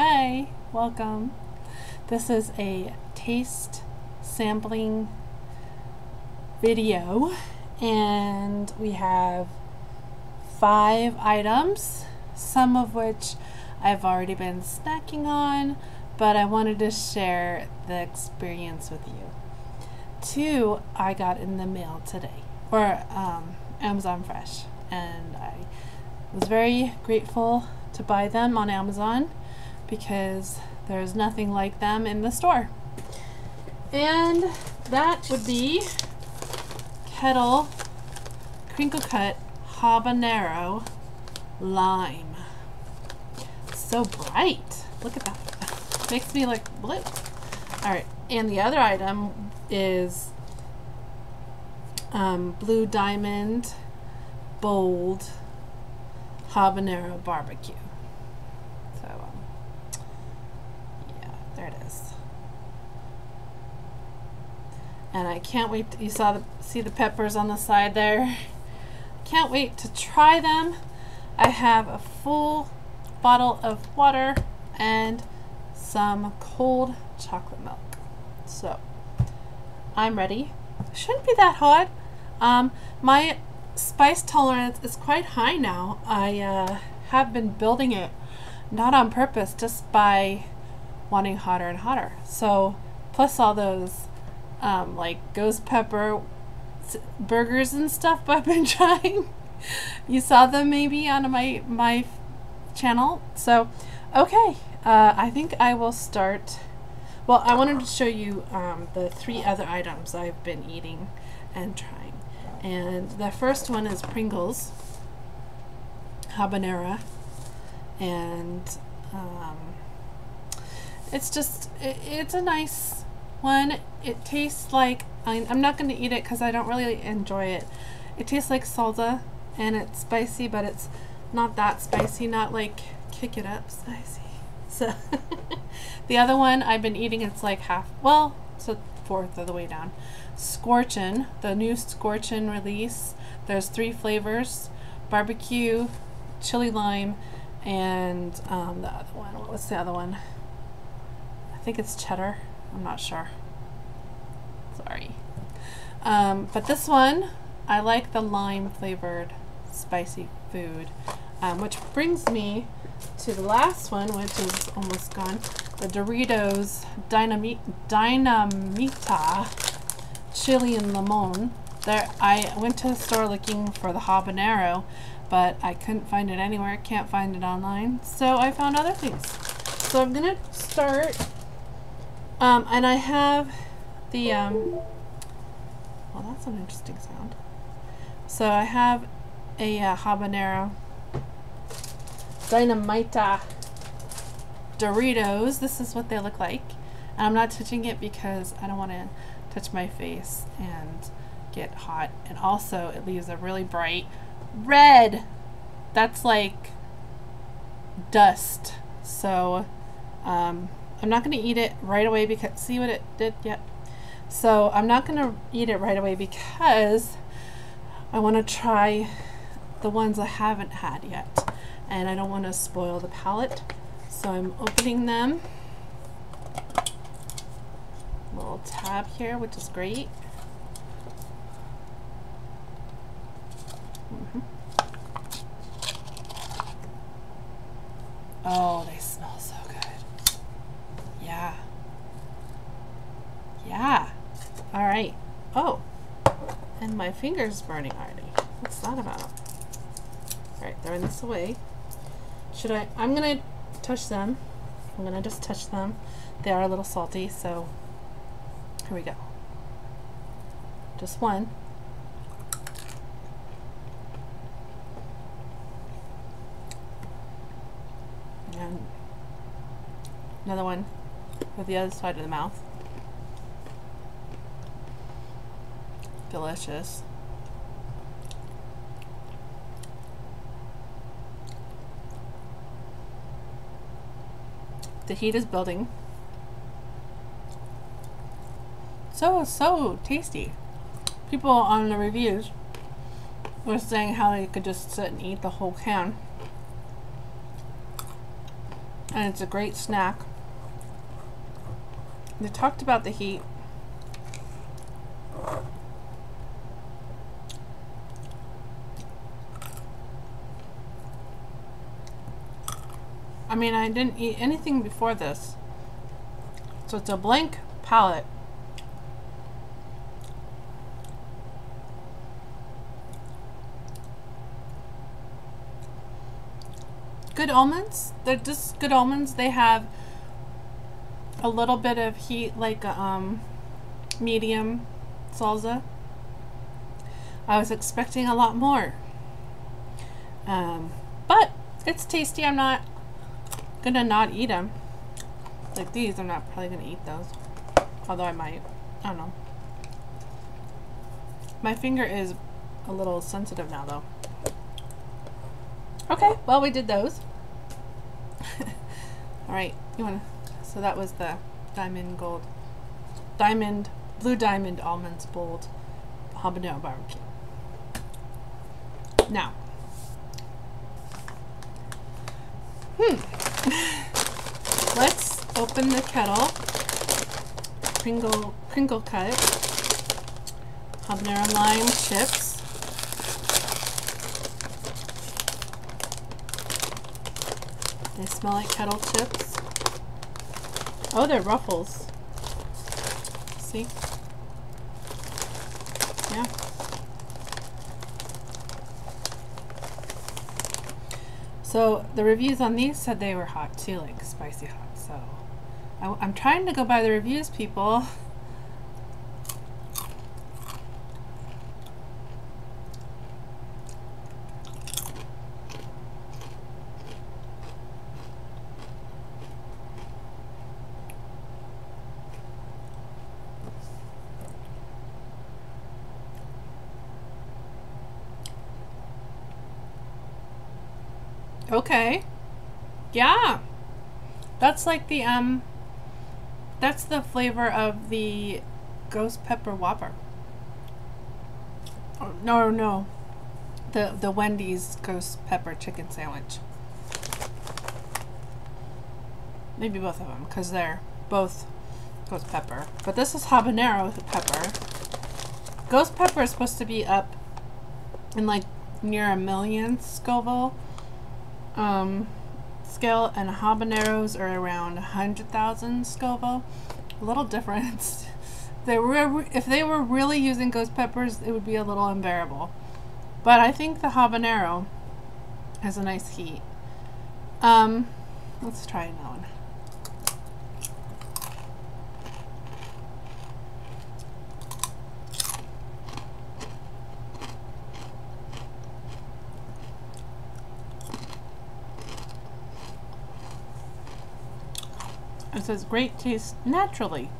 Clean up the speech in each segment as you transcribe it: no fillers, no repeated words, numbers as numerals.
Hi, welcome. This is a taste sampling video and we have 5 items, some of which I've already been snacking on, but I wanted to share the experience with you. 2 I got in the mail today, or Amazon Fresh, and I was very grateful to buy them on Amazon because there's nothing like them in the store. And that would be Kettle crinkle cut habanero lime. So bright, look at that, makes me like blue. Alright, and the other item is Blue Diamond bold habanero barbecue. So yeah, there it is. And I can't wait to, you saw see the peppers on the side there. Can't wait to try them. I have a full bottle of water and some cold chocolate milk. So I'm ready. Shouldn't be that hot. My spice tolerance is quite high now. I have been building it, not on purpose, just by wanting hotter and hotter. So plus all those like ghost pepper burgers and stuff I've been trying. You saw them maybe on my channel. So okay, I think I will start. Well, I wanted to show you the 3 other items I've been eating and trying. And the first one is Pringles habanero, and it's just it's a nice one. It tastes like, I'm not going to eat it because I don't really enjoy it. It tastes like salsa, and it's spicy, but it's not that spicy, not like kick it up spicy. So the other one I've been eating, it's like half, well, so 1/4 of the way down. Scorchin, the new Scorchin release. There's 3 flavors: barbecue, chili lime, and the other one. What's the other one? I think it's cheddar. I'm not sure. Sorry. But this one, I like the lime flavored spicy food, which brings me to the last one, which is almost gone. The Doritos Dinamita chili and limon. There, I went to the store looking for the habanero, but I couldn't find it anywhere. Can't find it online, so I found other things. So I'm gonna start, and I have the well, that's an interesting sound. So I have a habanero Dinamita Doritos. This is what they look like, and I'm not touching it because I don't want to touch my face and get hot, and also it leaves a really bright red that's like dust. So I'm not going to eat it right away because see what it did. Yep. So I'm not going to eat it right away because I want to try the ones I haven't had yet, and I don't want to spoil the palate. So I'm opening them. Little tab here, which is great. Oh, they smell so good. Yeah. Yeah. All right. Oh, and my finger's burning already. What's that about? All right, throwing this away. Should I? I'm gonna touch them. I'm gonna just touch them. They are a little salty, so. Here we go. Just one. And another one with the other side of the mouth. Delicious. The heat is building. So tasty. People on the reviews were saying how they could just sit and eat the whole can. and it's a great snack. They talked about the heat. I mean, I didn't eat anything before this, so it's a blank palate. Good Almonds, they're just Good Almonds. They have a little bit of heat, like a medium salsa. I was expecting a lot more, but it's tasty. I'm not gonna not eat them. Like these, I'm not probably gonna eat those, although I might. I don't know. My finger is a little sensitive now though. Okay, well, we did those. All right, you wanna, so that was the Diamond Gold, Diamond, Blue Diamond Almonds Bold Habanero Barbecue. Now, let's open the Kettle Pringle Cut Habanero Lime Chips. They smell like kettle chips. Oh, they're Ruffles. See? Yeah. So the reviews on these said they were hot too, like spicy hot. So I'm trying to go by the reviews, people. Okay, yeah, that's like the that's the flavor of the Ghost Pepper Whopper. Oh, no, the Wendy's Ghost Pepper Chicken Sandwich. Maybe both of them, because they're both ghost pepper. But this is habanero with a pepper. Ghost pepper is supposed to be up in like near a million Scoville scale, and habaneros are around 100,000 Scoville. A little difference. If they were really using ghost peppers, it would be a little unbearable. But I think the habanero has a nice heat. Let's try another one. It says great taste naturally.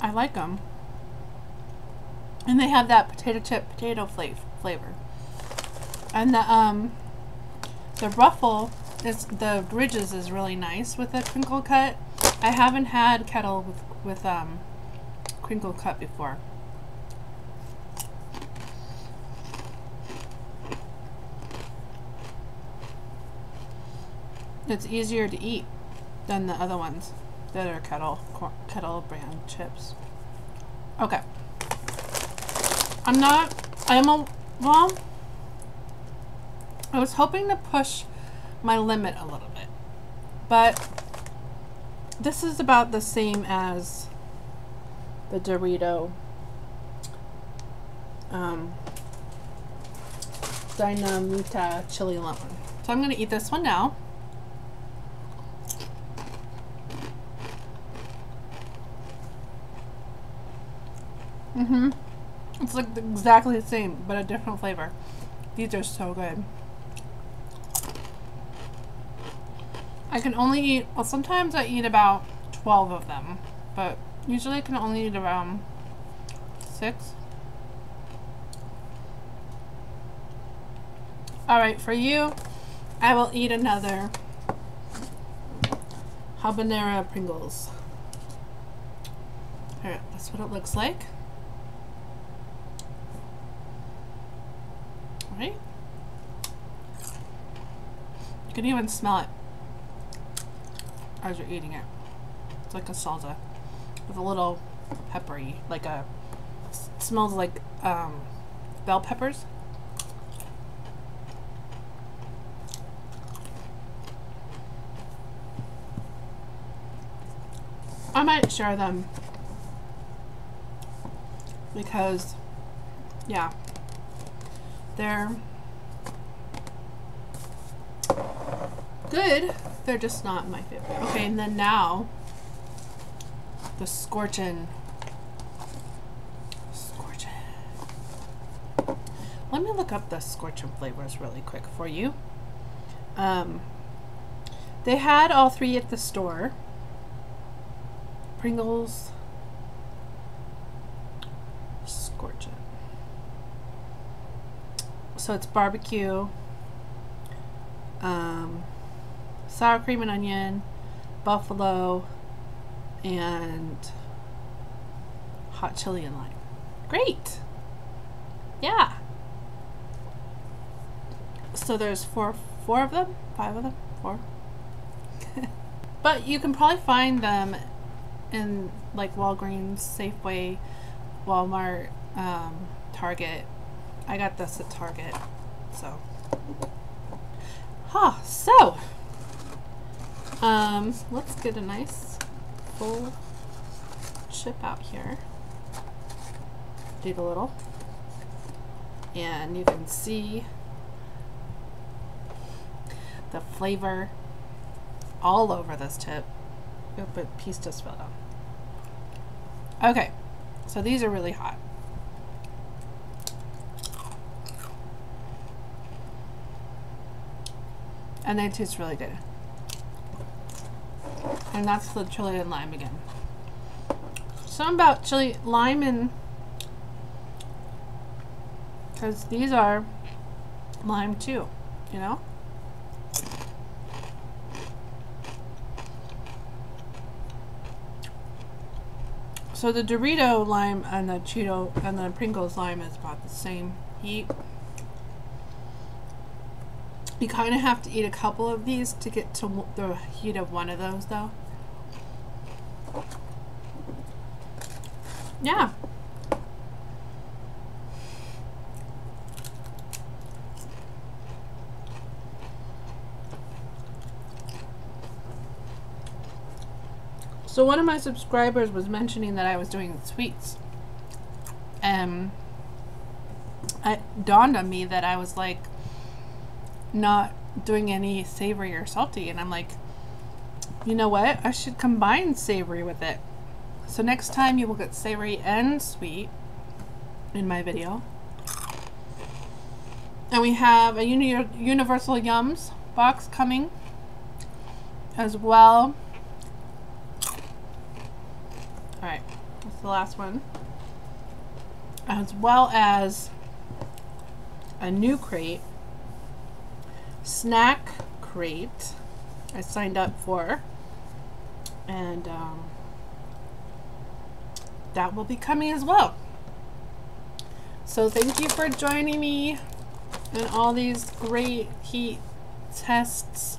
I like them. And they have that potato chip potato flavor. And the Ruffle, the Ridges is really nice with a crinkle cut. I haven't had Kettle with crinkle cut before. It's easier to eat than the other ones that are Kettle brand chips. Okay. I was hoping to push my limit a little bit, but this is about the same as the Dorito Dinamita Chili Lemon. So I'm going to eat this one now. It's like exactly the same, but a different flavor. These are so good. I can only eat, well, sometimes I eat about 12 of them, but usually I can only eat around 6. Alright, for you, I will eat another habanero Pringles. Alright, that's what it looks like. can even smell it as you're eating it. It's like a salsa with a little peppery, like a, it smells like bell peppers. I might share them because, yeah, they're good. They're just not my favorite. Okay, and then now the Scorchin. Let me look up the Scorchin flavors really quick for you. They had all three at the store. Pringles, Scorchin. So it's barbecue, sour cream and onion, buffalo, and hot chili and lime. Great! Yeah! So there's four of them? Five of them? Four? But you can probably find them in like Walgreens, Safeway, Walmart, Target. I got this at Target, so. Huh, so, let's get a nice full chip out here. Dig a little. And you can see the flavor all over this tip. Oop, a piece just fell down. Okay, so these are really hot. And they taste really good. And that's the chili and lime again. Something about chili, lime, and... because these are lime too, you know? So the Dorito lime and the Cheeto and the Pringles lime is about the same heat. You kind of have to eat a couple of these to get to the heat of one of those though. Yeah. So one of my subscribers was mentioning that I was doing sweets, and it dawned on me that I was like not doing any savory or salty, and I'm like, you know what, I should combine savory with it. So next time you will get savory and sweet in my video. And we have a Universal Yums box coming as well. Alright, that's the last one. As well as a new crate, snack crate, I signed up for. And that will be coming as well. So thank you for joining me in all these great heat tests,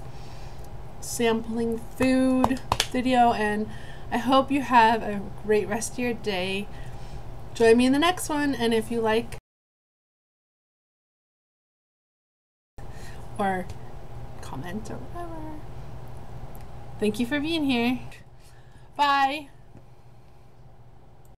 sampling food video, and I hope you have a great rest of your day. Join me in the next one, and if you like or comment or whatever, thank you for being here. Bye.